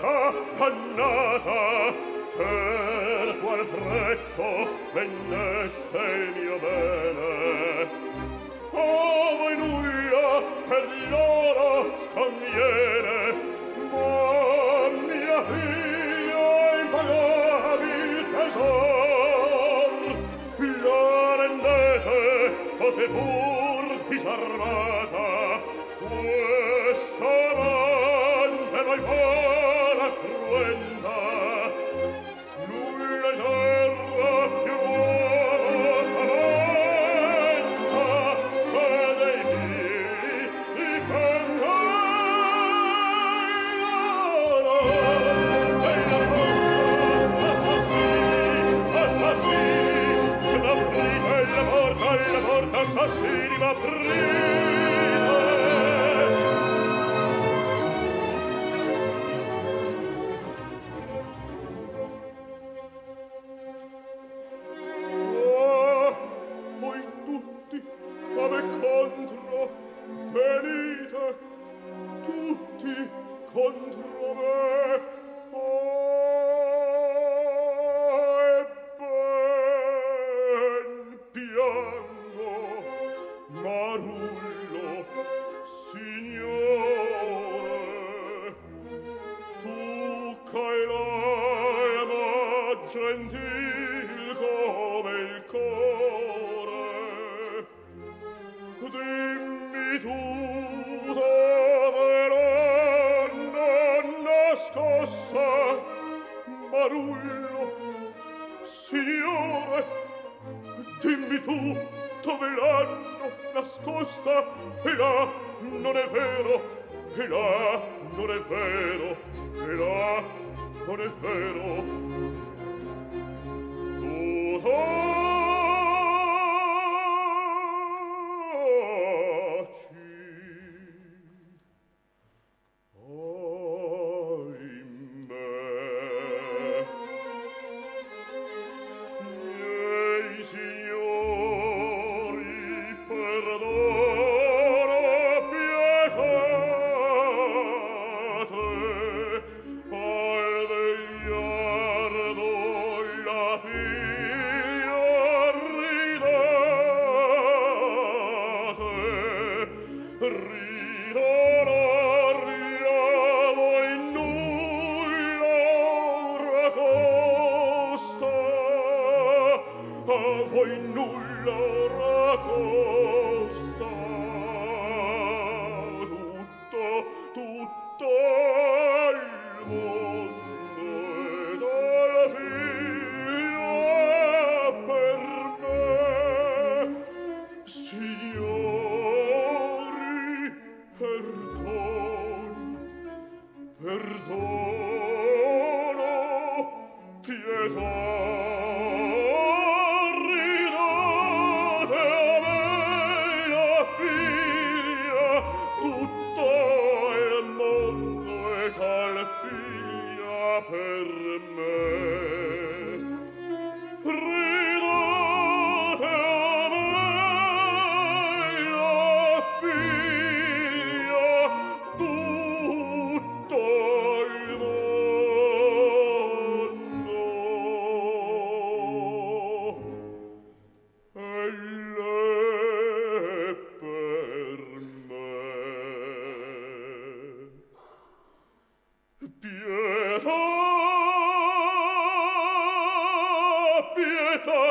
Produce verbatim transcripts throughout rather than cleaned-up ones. faccia dannata, per qual prezzo vendeste il mio bene? O voi nulla per l'oro sconviene, ma mia figlia impagabil tesor la rendete così pur disarmata, questa man per voi buona cruenta. Assassini m'aprite! Ah, voi tutti a me contro venite! Tutti contro me! Ah, e ben piano! Marullo, signore, tu c'hai l'alma gentil come il core. Dimmi tu dove l'hanno nascosta, Marullo, signore, dimmi tu dove l'hanno nascosta, e là non è vero, e là non è vero, e là non è vero.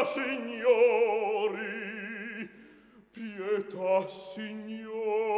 Signori, pietà, signori.